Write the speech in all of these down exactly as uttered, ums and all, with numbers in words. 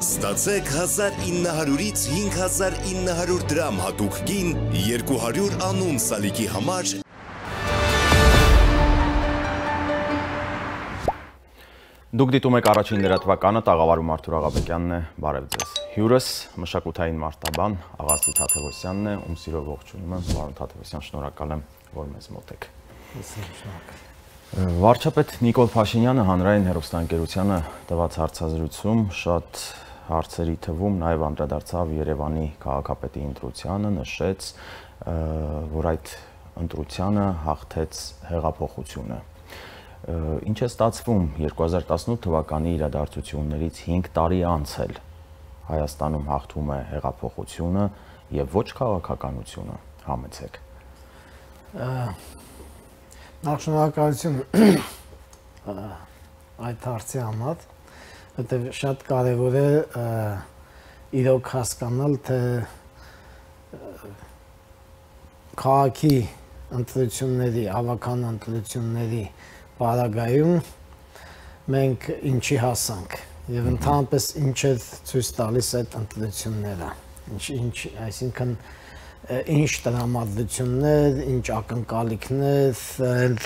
Ստացեք հազար ինը հարյուրից հինգ հազար ինը հարյուր դրամ հատուկ գին, երկու հարյուր անուն սալիկի համար։ Դուք դիտում եք առաջին լրատվականը, տաղավարում Արթուր Աղաբեկյանն է, բարև ձեզ։ Հյուրս մշակութային մարտաբան Աղաստի Թաթևոսյանն է, ում սիրով ողջունում եմ, պարոն Թաթևոսյան, շնորհակալ եմ, որ մեզ մոտ եք։ Վարչապետ Նիկոլ Փաշինյանը հանրային հեռուստաընկերությանը տված հարցազրույցում շատ հարցերի թվում նաև անդրադարձավ Երևանի քաղաքապետի ընտրությանը, նշեց, որ այդ ընտրությանը հաղթեց հեղափոխությունը։ Ինչ է ստացվում երկու հազար տասնութ թվականի իրադարձություններից հինգ տարի անց էլ Հայաստանում հաղթում է հեղափոխությունը եւ ոչ քաղաքականությունը, համեցեք։ Նախ շնորհակալություն այդ հարցի համար, որտեղ շատ կարևոր է իրոք հասկանալ, թե քաղաքի ընտրությունների, հավաքան ընտրությունների պարագայում մենք ինչի հասանք եւ ընդհանրապես ինչ է ցույց տալիս այդ ընտրությունները, ինչ, այսինքն ինչ տրամադրություններ, ինչ ակնկալիքներ, հենց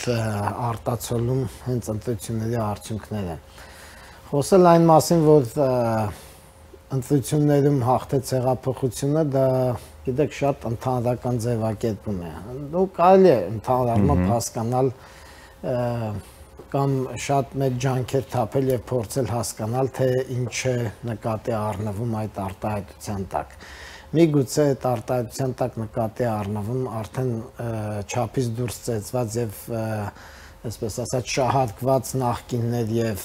արտացոլում հենց ընտրությունների արդյունքները։ Խոսել այն մասին, որ ընտրություններում հաղթեց հեղափոխությունը, դա գիտեք շատ ընդհանրական ձևակերպում է։ Դու կարելի է ընդհանրապես հասկանալ կամ շատ մեծ ջանքեր թափել եւ փորձել հասկանալ, թե ինչ է նկատի առնվում այդ արտահայտության տակ։ Միգուցե այդ արտահայտության տակ նկատի առնվում արդեն չափից դուրս ծեծված եւ այսպես ասած շահարկված նախկիններ եւ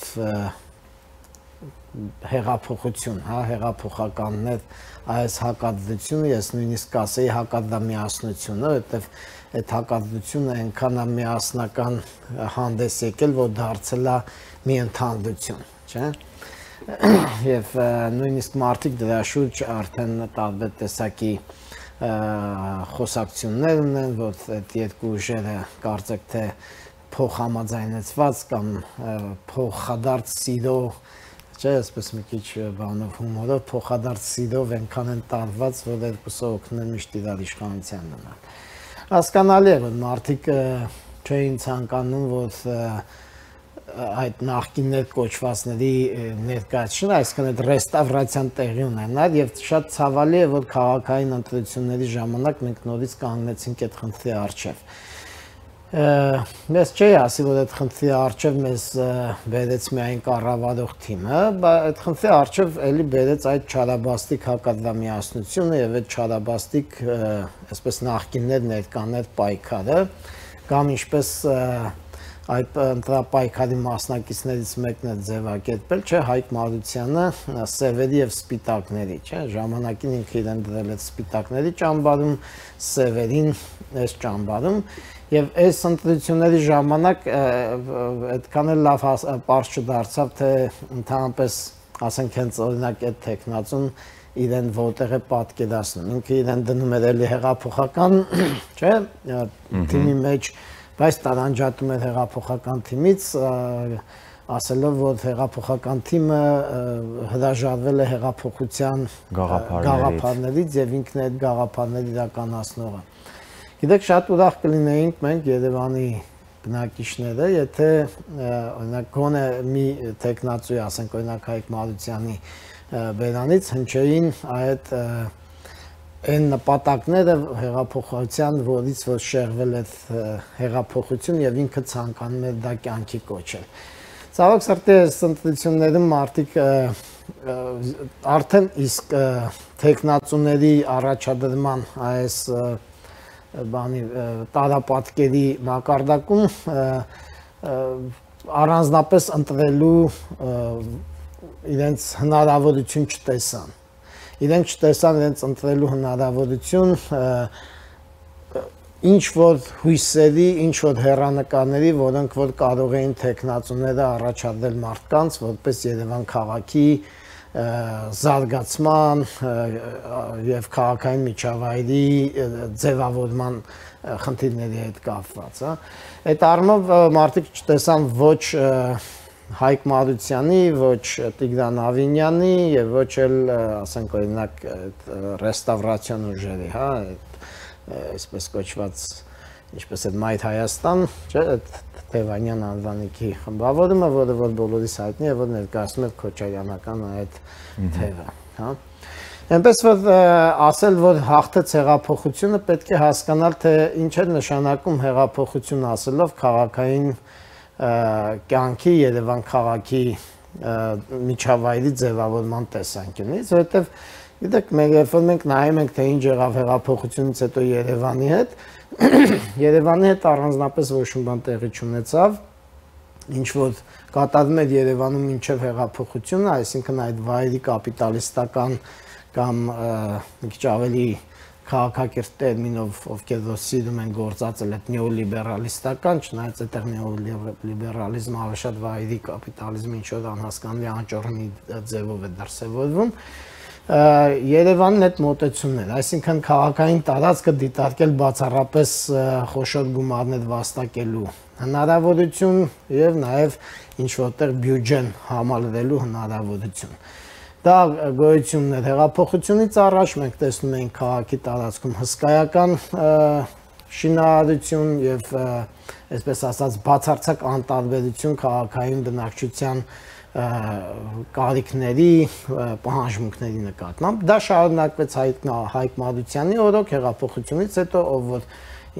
հեղափոխություն, հա, հեղափոխականներ, այս հակադրությունը, ես նույնիսկ ասեի հակադրամիասնությունը, որտեվ այդ հակադրությունը այնքան միասնական հանդես եկել, որ դարձել է մի ընդհանրություն, չէ՞։ Եվ նույնիսկ մարդիկ դրա շուրջ արդեն տարբեր տեսակի խոսակցություններ ունեն, որ այդ երկու ուժերը կարծեք թե փոխհամաձայնեցված կամ փոխադարձ սիրո, չէ, այսպես մի քիչ բանով հումորով, փոխադարձ սիրով այնքան են տարված, որ երկուսը օգնեն միշտ իրար իշխանության մնալ։ Հասկանալի է, որ մարդիկ չէին ցանկանում, որ այդ նախկիններ կոչվածների ներկայացնելը, այսինքն այդ ռեստավրացիան տեղի ունենալ եւ շատ ցավալի է, որ քաղաքային ընտրությունների ժամանակ մենք նորից կանգնեցինք այդ խնդրի առջեւ։ Ես չէի ասի, որ այդ խնդրի առջեւ մեզ բերեց միայն կառավարող թիմը, բայց այդ խնդրի առջեւ էլի բերեց այդ չարաբաստիկ հակադրամիասնությունը եւ այդ չարաբաստիկ այսպես նախկիններ ներկաներ պայքարը կամ ինչպես այդ ընտրապայքարի մասնակիցներից մեկն է ձևակերպել, չէ, Հայկ Մարությանը սևերի եւ սպիտակների, չէ, ժամանակին ինքը իրեն դրել է սպիտակների ճամբարում, սևերին այս ճամբարում, եւ այս ընտրությունների ժամանակ այդքան էլ լավ պարզ չդարձավ, թե ընդհանրապես, ասենք հենց օրինակ այդ տեխնացուն իրեն որտեղ է պատկերացնում, ինքը իրեն դնում էր էլի հեղափոխական, չէ, թիմի մեջ, բայց տարանջատում էր հեղափոխական թիմից, ասելով, որ հեղափոխական թիմը հրաժարվել է հեղափոխության գաղափարներից եւ ինքն է այդ գաղափարները իրականացնողը։ Գիտեք, շատ ուրախ կլինեինք մենք Երևանի բնակիչները, եթե օրինակ գոնե մի տեխնացուի, ասենք օրինակ Հայկ Մարությանի բերանից հնչեին այդ Այն նպատակները հեղափոխության, որից որ շեղվել է հեղափոխություն եւ ինքը ցանկանում է դա կյանքի կոչել։ Ցավոք սրտի այս ընտրություններում մարդիկ արդեն իսկ տեխնացուների առաջադրման այս բանի տարապատկերի մակարդակում առանձնապես ընտրելու իրենց հնարավորություն չտեսան։ Իրենք չտեսան իրենց ընտրելու հնարավորություն, ինչ-որ հույսերի, ինչ-որ հեռանկարների, որոնք որ կարող էին տեխնացուները առաջադրել մարդկանց, որպես Երևան քաղաքի զարգացման և քաղաքային միջավայրի ձևավորման խնդիրների հետ կապված։ Այդ առումով մարդիկ չտեսան ոչ Հայկ Մարությանի, ոչ Տիգրան Ավինյանի եւ ոչ էլ, ասենք օրինակ, այդ ռեստավրացիոն ուժերի, հա, այդ այսպես կոչված, ինչպես այդ Մայթ Հայաստան, չէ, այդ Թևանյան անվանիքի խմբավորումը, որը որ բոլորիս հայտնի է, որ ներկայացնում է քոչարյանական այդ թևը, հա։ Այնպես որ ասել որ հաղթը հեղափոխությունը պետք է հասկանալ թե ինչ է նշանակում հեղափոխություն ասելով քաղաքային կյանքի Երևան քաղաքի միջավայրի ձևավորման տեսանկյունից, որովհետև գիտեք մենք երբ որ մենք նայում ենք թե ինչ եղավ հեղափոխությունից հետո Երևանի հետ, Երևանի հետ առանձնապես ոչ մի բան տեղի չունեցավ, ինչ որ կատարվում էր Երևանում մինչև հեղափոխությունը, այսինքն այդ վայրի կապիտալիստական կամ մի քիչ ավելի քաղաքակիրթ տերմինով ովքեր որ սիրում են գործածել այդ նեոլիբերալիստական, չնայած այդ նեոլիբերալիզմը շատ վայրի կապիտալիզմի ինչ որ անհասկանալի անճոռնի ձևով է դրսևորվում, Երևանն այդ մոտեցումն էր, այսինքն քաղաքային տարածքը դիտարկել բացառապես խոշոր գումարներ վաստակելու հնարավորություն եւ նաեւ ինչ որտեղ բյուջեն համալրելու հնարավորություն։ Դա գոյությունն էր հեղափոխությունից առաջ, մենք տեսնում ենք քաղաքի տարածքում հսկայական շինարարություն եւ այսպես ասած բացարձակ անտարբերություն քաղաքային բնակչության կարիքների, պահանջմունքների նկատմամբ։ Դա շարունակվեց Հայկ Մարությանի օրոք հեղափոխությունից հետո, ով որ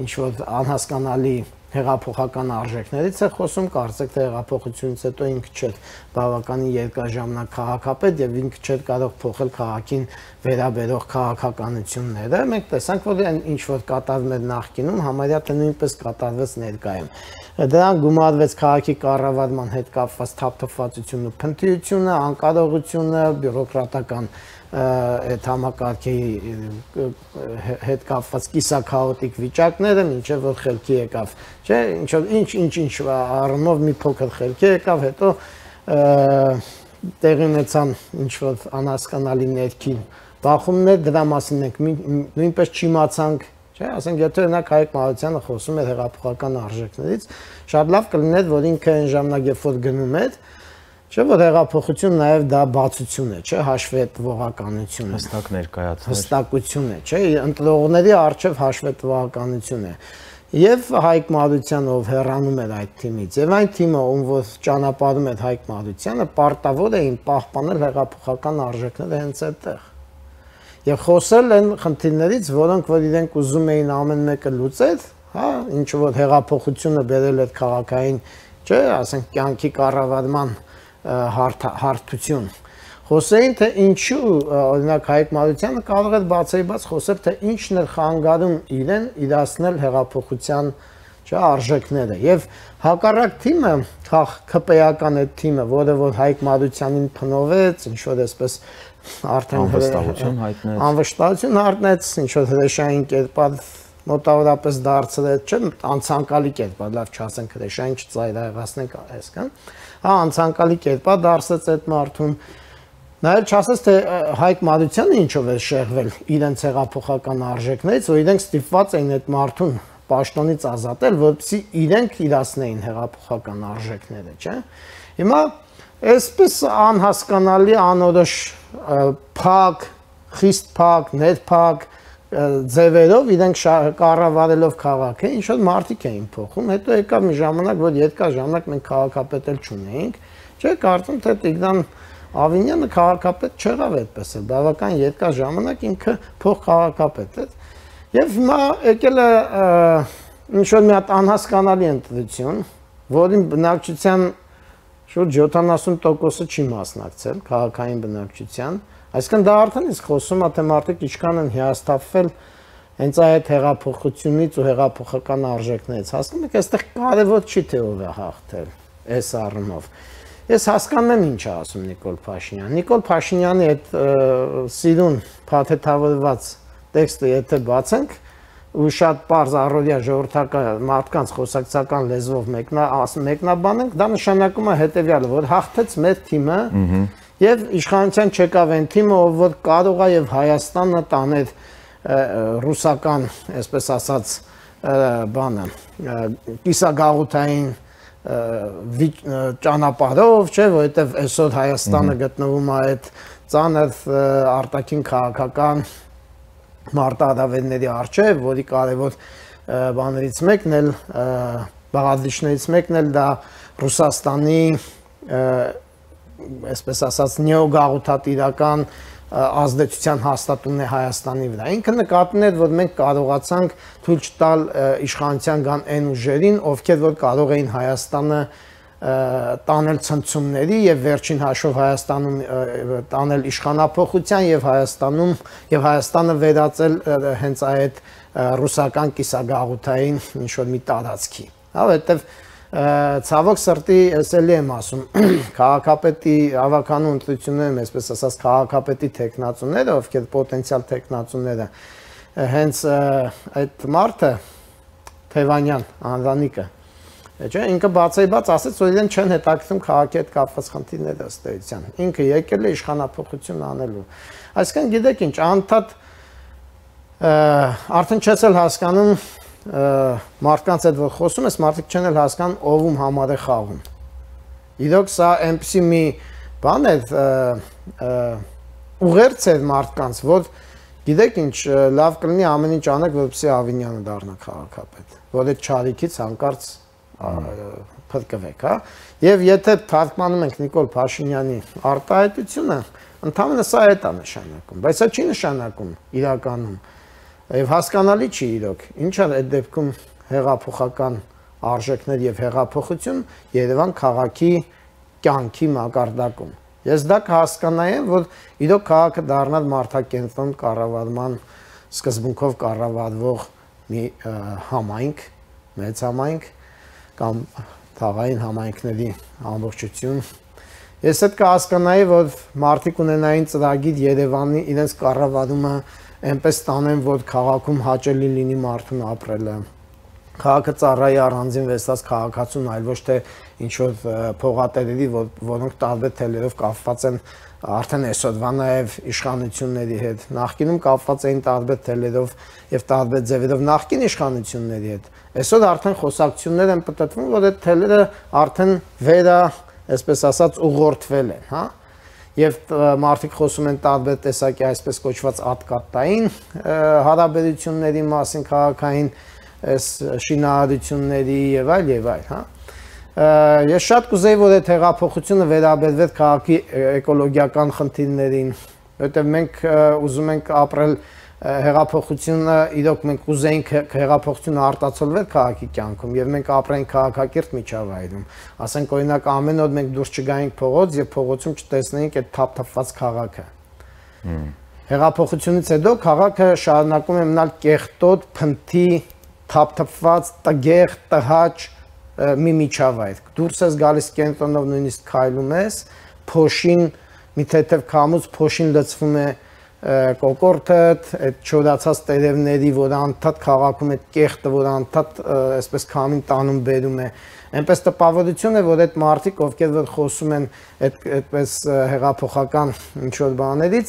ինչ որ անհասկանալի հեղափոխական արժեքներից է խոսում, կարծեք թե հեղափոխությունից հետո ինքը չէր բավականին երկարաժամանակ քաղաքապետ եւ ինքը չէր կարող փոխել քաղաքին վերաբերող քաղաքականությունները։ Մենք տեսանք, որ ինչ որ կատարվում էր նախկինում, համարյա թե նույնպես կատարվեց ներկայում։ Դրան գումարվեց քաղաքի կառավարման հետ կապված թափթփվածությունը, փնտրությունը, անկարողությունը, բյուրոկրատական այդ համակարգի հետ կապված կիսաքաոտիկ վիճակները, մինչև որ խելքի եկավ, չէ, ինչ-ինչ առումով մի փոքր խելքի եկավ, հետո տեղի ունեցան ինչ-որ անհասկանալի ներքին բախումներ, դրա մասին ենք նույնպես չիմացանք, չէ, ասենք եթե օրինակ Հայկ Մարությանը խոսում էր հեղափոխական արժեքներից, շատ լավ կլիներ, որ ինքը այն ժամանակ երբ որ գնում էր, Չէ՞ որ հեղափոխություն նաև դա բացություն է, չէ՞, հաշվետվողականություն է, հստակ ներկայացում, հստակություն է, չէ՞, ընտրողների առջև հաշվետվողականություն է։ Եվ Հայկ Մարությանը, ով հեռանում էր այդ թիմից, եւ այն թիմը, ում որ ճանապարհում էր Հայկ Մարությանը, պարտավոր էին պահպանել հեղափոխական արժեքները հենց այդտեղ։ Եվ խոսել են խնդիրներից, որոնք որ իրենք ուզում էին ամեն մեկը լուծել, հա, ինչ որ հեղափոխությունը բերել էր քաղաքային, չէ՞, ասենք կյանքի կառավարման հարթություն։ Խոսեին թե ինչու, օրինակ Հայկ Մարությանը կարող էր բացեի բաց խոսել թե ինչն էր խանգարում իրեն իրացնել հեղափոխության արժեքները։ Եվ հակառակ թիմը, ՀԽՊ-ական այդ թիմը, որը որ Հայկ Մարությանին փնովեց, ինչ որ այսպես արդեն անվստահություն հայտնեց, անվստահություն հայտնեց, ինչ որ հրեշային կերպար մոտավորապես դարձրեց, չէ՞, անցանկալի կերպար, լավ չասենք հրեշային չծայրահեղացնենք այսքան։ Հա, անցանկալի կերպա դարձեց այդ մարդուն։ Նաև չասես թե Հայկ Մարությանը ինչով է շեղվել իրենց հեղափոխական արժեքներից, որ իրենք ստիպված էին այդ մարդուն պաշտոնից ազատել, որպեսզի իրենք իրացնեին հեղափոխական արժեքները, չէ՞։ Հիմա այսպես անհասկանալի, անորոշ փակ, խիստ փակ, ներփակ ձևերով իրենք կառավարելով քաղաքը, ինչ որ մարդիկ էին փոխում, հետո եկավ մի ժամանակ, որ երկար ժամանակ մենք քաղաքապետ էլ չունեինք, չէ, կարծում թե Տիգրան Ավինյանը քաղաքապետ չեղավ այդպես էլ, բավական երկար ժամանակ ինքը փոխքաղաքապետ էր, եւ հիմա եկել է ինչ որ մի հատ անհասկանալի ընտրություն, որին բնակչության շուրջ յոթանասուն տոկոսը չի մասնակցել, քաղաքային բնակչության։ Այսինքն դա արդեն իսկ խոսում է, թե մարդիկ ինչքան են հիասթափվել հենց այդ հեղափոխությունից ու հեղափոխական արժեքներից։ Հասկանում եք, այստեղ կարևոր չի թե ով է հաղթել այս առումով։ Ես հասկանում եմ ինչ է ասում Նիկոլ Փաշինյանը։ Նիկոլ Փաշինյանի այդ սիրուն փաթեթավորված տեքստը եթե բացենք ու շատ պարզ առօրյա ժողովրդական մարդկանց խոսակցական լեզվով մեկնաբանենք, դա նշանակում է հետևյալը, որ հաղթեց մեր թիմը։ Եվ իշխանության չեկավ այն թիմը, ով որ կարող է եւ Հայաստանը տաներ ռուսական, այսպես ասած, բանը, կիսագաղութային ճանապարհով, չէ, որովհետև այսօր Հայաստանը գտնվում է այդ ծանր արտաքին քաղաքական մարտահրավերների առջև, որի կարևոր բաներից մեկն էլ, բաղադրիչներից մեկն էլ դա Ռուսաստանի, այսպես ասած, նեոգաղութատիրական ազդեցության հաստատումն է Հայաստանի վրա։ Ինքը նկատն է, որ մենք կարողացանք թույլ չտալ իշխանության կան այն ուժերին, ովքեր որ կարող էին Հայաստանը տանել ցնցումների եւ վերջին հաշվով Հայաստանում տանել իշխանափոխության եւ Հայաստանում եւ Հայաստանը վերածել հենց այդ ռուսական կիսագաղութային ինչ որ մի տարածքի։ Հավատով Ցավոք սրտի ես էլի եմ ասում, քաղաքապետի ավականու ընտրություններում, այսպես ասած, քաղաքապետի տեխնացուները, ովքեր պոտենցիալ տեխնացուները, հենց այդ մարդը Թևանյան Անրանիկը, չէ, ինքը բացայբաց ասաց, որ իրեն չեն հետաքրքրում քաղաքի հետ կապված խնդիրները ըստ էության։ Ինքը եկել է իշխանապողություն անելու։ Այսինքն գիտեք ինչ, անդադ արդեն չես էլ հասկանում մարդկանց այդ որ խոսում ես, մարդիկ չեն էլ հասկան ովում համար է խաղում։ Իրոք սա այնպիսի մի բան է, ուղերձ է մարդկանց, որ գիտեք ինչ, լավ կլինի ամեն ինչ անեք, որպեսզի Ավինյանը դառնա քաղաքապետ, որ այդ չարիքից հանկարծ փրկվեք, հա։ Եվ եթե թարգմանում ենք Նիկոլ Փաշինյանի արտահայտությունը, ընդհանրապես սա է դա նշանակում, բայց սա չի նշանակում իրականում։ Եվ հասկանալի չի իրոք, ինչ է այդ դեպքում հեղափոխական արժեքներ և հեղափոխություն Երևան քաղաքի կյանքի մակարդակում։ Ես դա կհասկանայի, որ իրոք քաղաքը դառնա մարդակենտրոն կառավարման սկզբունքով կառավարվող մի համայնք, մեծ համայնք կամ թաղային համայնքների ամբողջություն։ Ես այդ կհասկանայի, որ մարդիկ ունենային ծրագիր Երևանի իրենց կառավարումը Այնպես տանեմ, որ քաղաքում հաճելի լինի մարդուն ապրելը։ Քաղաքը ծառայի առանձին վեստած քաղաքացուն, այլ ոչ թե ինչ-որ փողատերերի, որոնք տարբեր թելերով կապված են արդեն այսօրվա նաև իշխանությունների հետ։ Նախկինում կապված էին տարբեր թելերով եւ տարբեր ձևերով նախկին իշխանությունների հետ։ Այսօր արդեն խոսակցություններ են պատտվում, որ այդ թելերը արդեն վերա, այսպես ասած, ուղղորդվել են, հա։ Եվ մարդիկ խոսում են տարբեր տեսակի այսպես կոչված ատկատային հարաբերությունների մասին, քաղաքային շինարարությունների եւ այլ եւ այլ, հա։ Ես շատ կուզեի, որ այդ հեղափոխությունը վերաբերվեր քաղաքի էկոլոգիական խնդիրներին, որտեղ մենք ուզում ենք ապրել հեղափոխությունը, իրոք մենք ուզեինք հեղափոխությունը արտացոլվեր քաղաքի կյանքում եւ մենք ապրենք քաղաքակիրթ միջավայրում։ Ասենք օրինակ ամեն օր մենք դուրս չգայինք փողոց եւ փողոցում չտեսնեինք այդ թափթփված քաղաքը։ Հեղափոխությունից հետո քաղաքը շարունակում է մնալ կեղտոտ, փնթի, թափթփված, տգեղ, տհաճ մի միջավայր։ Դուրս ես գալիս կենտրոնով նույնիսկ քայլում ես, փոշին մի թեթև քամուց փոշին լցվում է կոկորտը, այդ չորացած տերևների, որ անդադ քաղաքում այդ կեղտը, որ անդադ այսպես քամին տանում բերում է, այնպես տպավորություն է, որ այդ մարդիկ, ովքեր որ խոսում են այդ այդպես հեղափոխական ինչ որ բաներից,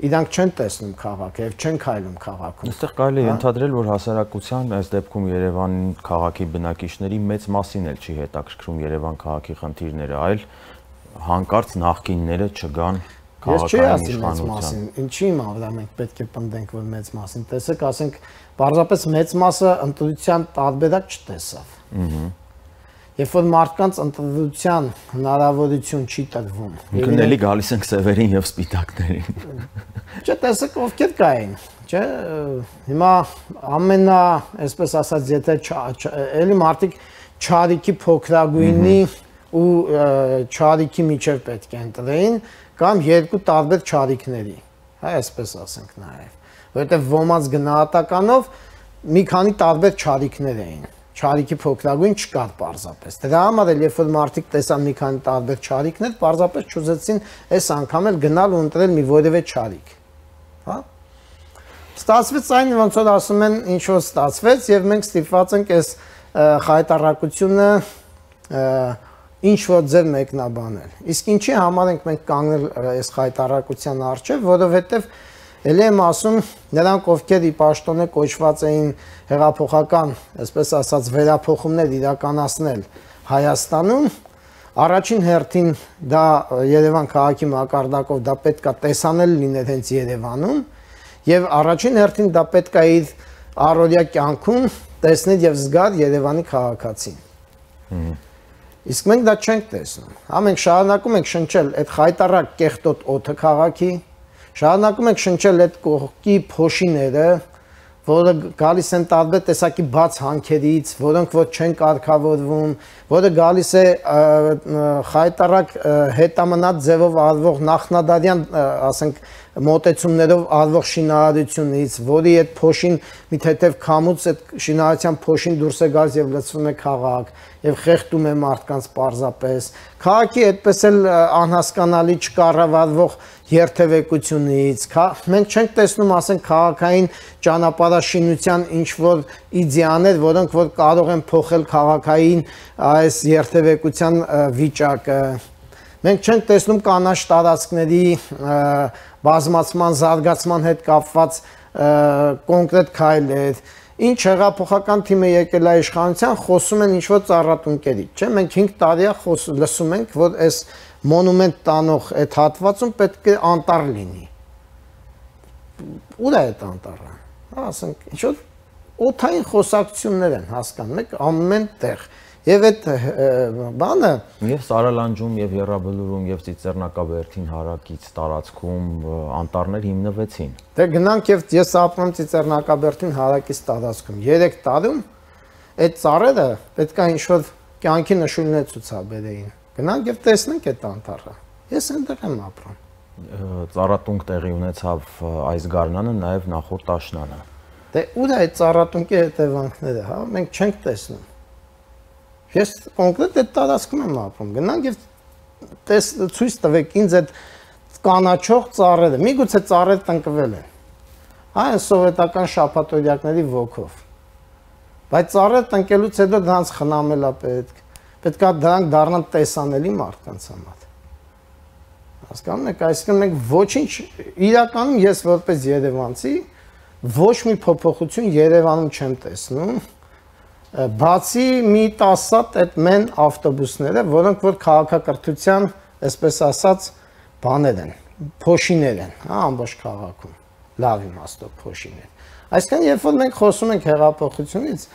իրանք չեն տեսնում քաղաքը եւ չեն քայլում քաղաքում։ Այստեղ կարելի է ընդհանրել, որ հասարակության այս դեպքում Երևանի քաղաքի բնակիչների մեծ մասին էլ չի հետաքրքրում Երևան քաղաքի խնդիրները, այլ հանկարծ նախկինները չգան։ Ես չի ասի մեծ մասին, ինչի իմավրա մենք պետք է պնդենք, որ մեծ մասին տեսեք, ասենք պարզապես մեծ մասը ընտրության տարբերակ չտեսավ։ Երբ որ մարդկանց ընտրության հնարավորություն չի տրվում։ Ընկնելի գալիս ենք սևերին և սպիտակներին։ Չէ, տեսեք ովքեր կային, չէ, հիմա ամենա, այսպես ասած, եթե էլի մարդիկ չարիքի փոքրագույնի ու չարիքի միջև պետք է ընտրեին, կամ երկու տարբեր չարիքների, այսպես ասենք նաև, որտեղ ոմանց գնահատականով մի քանի տարբեր չարիքներ էին, չարիքի փոքրագույն չկար պարզապես, դրա համար էլ երբ որ մարդիկ տեսան մի քանի տարբեր չարիքներ, պարզապես չուզեցին այս անգամ էլ գնալ ու ընտրել մի որևէ չարիք, հա։ Ստացվեց այն, ոնց որ ասում են, ինչ որ ստացվեց, եւ մենք ստիպված ենք այս խայտարակությունը ինչ որ ձեր մեկնաբանել։ Իսկ ինչի համար ենք մենք կանգնել այս խայտարակության առջև, որովհետև ելի եմ ասում, նրանք ովքեր ի պաշտոնե կոչված էին հեղափոխական, այսպես ասած, վերափոխումներ իրականացնել Հայաստանում, առաջին հերթին դա Երևան քաղաքի մակարդակով դա պետք է տեսանել լինի հենց Երևանում եւ առաջին հերթին դա պետք է իր առօրյա կյանքում տեսնել եւ զգալ Երևանի քաղաքացին։ Իսկ մենք դա չենք տեսնում։ Հա մենք շարունակում ենք շնչել այդ հայտարարակ կեղտոտ օդը քաղաքի, շարունակում ենք շնչել այդ կողքի փոշիները, որը գալիս են տարբեր տեսակի բաց հանքերից, որոնք ոչ չեն կարգավորվում, որը գալիս է հայտարարակ հետամնաց ձևով արվող նախնադարյան, ասենք, մոտեցումներով արվող շինարարությունից, որի այդ փոշին մի թեթև քամուց այդ շինարարության փոշին դուրս է գալիս եւ լցվում է քաղաք եւ խեղդում է մարդկանց պարզապես, քաղաքի այդպես էլ անհասկանալի չկառավարվող երթևեկությունից, մենք չենք տեսնում, ասենք, քաղաքային ճանապարհաշինության ինչ որ իդեաներ, որոնք որ կարող են փոխել քաղաքային այս երթևեկության վիճակը, մենք չենք տեսնում կանաչ տարածքների բազմացման, զարգացման հետ կապված կոնկրետ քայլեր, ինչ հեղափոխական թիմը եկել է իշխանության, խոսում են ինչ-որ ծառատունկերի, չէ, մենք հինգ տարի է լսում ենք, որ այս մոնումենտ տանող այդ հատվածում պետք է անտառ լինի, ուր է այդ անտառը, ասենք, ինչ-որ օդային խոսակցություններ են հասկանում, ամեն տեղ, եւ այդ բանը եւ Սարալանջում եւ Եռաբլուրում եւ Ծիծեռնակաբերդին հարակից տարածքում անտառներ հիմնվեցին։ Դե գնանք եւ ես ապրում Ծիծեռնակաբերդին հարակից տարածքում։ երեք տարում այդ ծառերը պետք է ինչ-որ կյանքի նշույլներ ցուցաբերեին։ Գնանք եւ տեսնենք այդ անտառը։ Ես այնտեղ եմ ապրում։ Ծառատունկ տեղի ունեցավ այս գարնանը, նաեւ նախորդ տաշնանը։ Դե ուր է այդ ծառատունկի հետևանքները, հա, մենք չենք տեսնում։ Ես կոնկրետ այդ տարածքում եմ ապրում, գնանք եւ ցույց տվեք ինձ այդ կանաչող ծառերը, միգուցե ծառերը տնկվել են, այն սովետական շաբաթօրյակների ոգով, բայց ծառերը տնկելուց հետո դրանց խնամել է պետք, պետք է դրանք դառնան տեսանելի մարդկանց համար, հասկանում եք, այսինքն մենք ոչինչ, իրականում ես որպես երևանցի ոչ մի փոփոխություն Երևանում չեմ տեսնում, բացի մի տասած այդ մեն ավտոբուսները, որոնք որ քաղաքակրթության, այսպես ասած, բաներ են, փոշիներ են, ամբողջ քաղաքում, լավ իմաստով փոշիներ։ Այսինքն երբ որ մենք խոսում ենք հեղափոխությունից,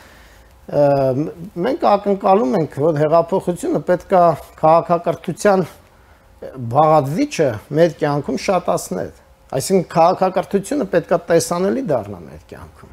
մենք ակնկալում ենք, որ հեղափոխությունը պետք է քաղաքակրթության բաղադրիչը մեր կյանքում շատացներ։ Այսինքն քաղաքակրթությունը պետք է տեսանելի դառնա մեր կյանքում։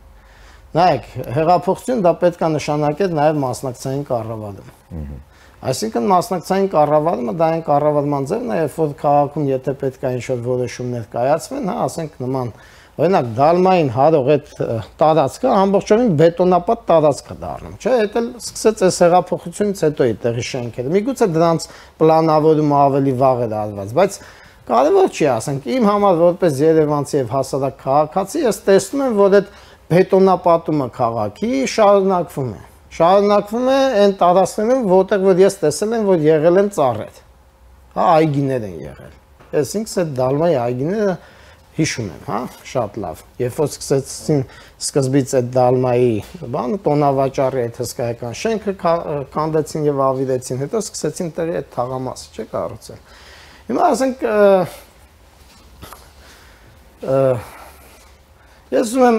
Նայեք, հեղափոխություն դա պետք է նշանակել նաև մասնակցային կառավարում։ Այսինքն մասնակցային կառավարումը դա այն կառավարման ձևն է, երբ որ քաղաքում եթե պետք է ինչ-որ որոշումներ կայացվեն, հա, ասենք նման, օրինակ դալմային հարող այդ տարածքը ամբողջովին բետոնապատ տարածք է դառնում, չէ՞, դա էլ սկսեց այս հեղափոխությունից հետո այդ տեղի շենքերը։ Միգուցե դրանց պլանավորումը ավելի վաղ էր արված, բայց կարևոր չի, ասենք, իմ համար որպես երևանցի եւ հասարակ քաղաքացի ես տեսնում եմ, որ այդ բետոնապատումը քաղաքի շարունակվում է, շարունակվում է այն տարածքներում, որտեղ որ ես տեսել եմ, որ եղել են ծառեր, հա, այգիներ են եղել, ես ինքս այդ դալմայի այգիները հիշում եմ, հա, շատ լավ, երբ որ սկսեցին սկզբից այդ դալմայի բանը, տոնավաճառի այդ հսկայական շենքը կանդեցին եւ ավիրեցին, հետո սկսեցին տեղի այդ թաղամասը, չէ, կառուցել, հիմա ասենք Ես ուզում եմ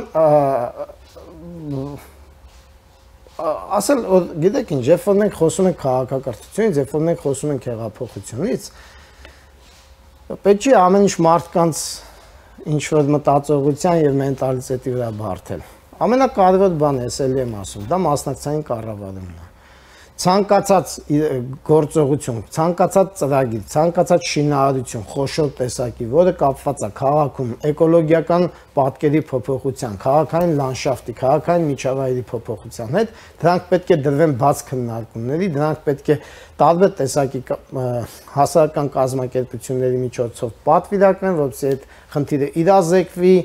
ասել, որ գիտեք ինչ, երբ որ մենք խոսում ենք քաղաքակրթությունից, երբ որ մենք խոսում ենք հեղափոխությունից, պետք չի ամեն ինչ մարդկանց ինչ որ մտածողության եւ մենտալիտետի վրա բարդել։ Ամենակարևոր բանը, ես էլի եմ ասում, դա մասնակցային կառավարումն է։ ցանկացած գործողություն, ցանկացած ծրագիր, ցանկացած շինարարություն, խոշոր տեսակի, որը կապված է քաղաքում էկոլոգիական պատկերի փոփոխության, քաղաքային լանդշաֆտի, քաղաքային միջավայրի փոփոխության հետ, դրանք պետք է դրվեն բաց քննարկումների, դրանք պետք է տարբեր տեսակի հասարակական կազմակերպությունների միջոցով պատվիրակվեն, որպեսզի այդ խնդիրը իրազեկվի,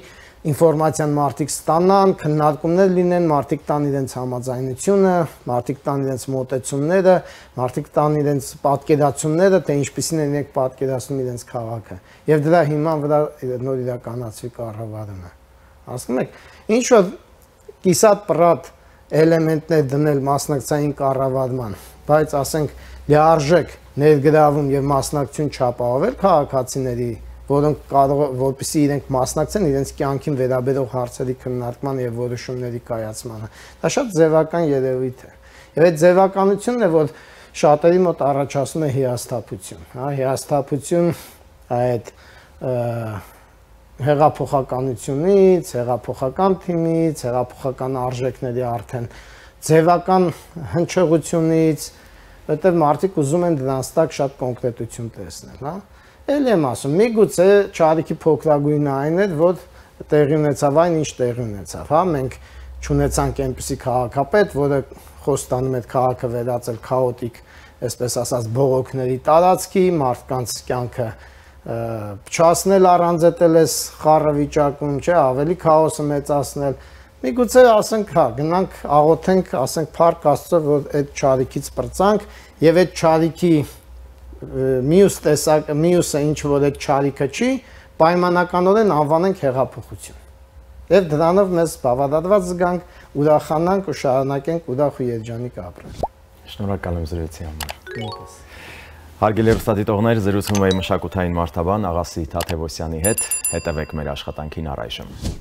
Informația martic stanan, când narcumnele linen, martic tanidenț hamazainiciune, martic tanidenț motețunere, martic tanidenț patkedațunere, te inșpisine nec patkedațunidenț cavacă. Ev de la himan vrea nori de canați ca arhavarne. Ascunec. Inșor, kisat prat elementele dnel masnacțain ca arhavarman. Paiți asenc de arjec, nergravum e masnacțiun ceapa aver ca caținerii. Որոնք կարող որպեսզի իրենք մասնակցեն իրենց կյանքին վերաբերող հարցերի քննարկման եւ որոշումների կայացմանը։ Դա շատ ձևական երևույթ է։ Եվ այդ ձևականությունն է, որ շատերի մոտ առաջացնում է հիասթափություն, հա, հիասթափություն այդ հեղափոխականությունից, հեղափոխական թիմից, հեղափոխական արժեքների արդեն ձևական հնչեղությունից, որտեղ մարդիկ ուզում են դրանց տակ շատ կոնկրետություն տեսնել, հա։ Էլ եմ ասում, միգուցե չարիքի փոքրագույնը այն էր, որ տեղի ունեցավ այն, ինչ տեղի ունեցավ, հա, մենք չունեցանք այնպիսի քաղաքապետ, որը խոստանում էր քաղաքը վերածել քաոտիկ, այսպես ասած, բողոքների տարածքի, մարդկանց կյանքը փչացնել առանց էտելես խառը վիճակում, չէ, ավելի քաոսը մեծացնել։ Միգուցե ասենք, հա, գնանք աղոթենք, ասենք փառք Աստծո, որ այդ չարիքից պրծանք եւ այդ չարիքի Mius տեսակ, միուսը ինչ որ այդ չարիքը չի, պայմանականորեն անվանենք հեղափոխություն։ Եվ դրանով մեզ բավարարված զգանք, ուրախանանք ու շարունակենք ուրախ ու երջանիկ ապրել։ Շնորհակալ եմ զրույցի համար։ Հարգելի հեռուստադիտողներ, զրուցում էի մշակութային մարդաբան Աղասի Թաթևոսյանի հետ, հետևեք մեր աշխատանքին առայժմ։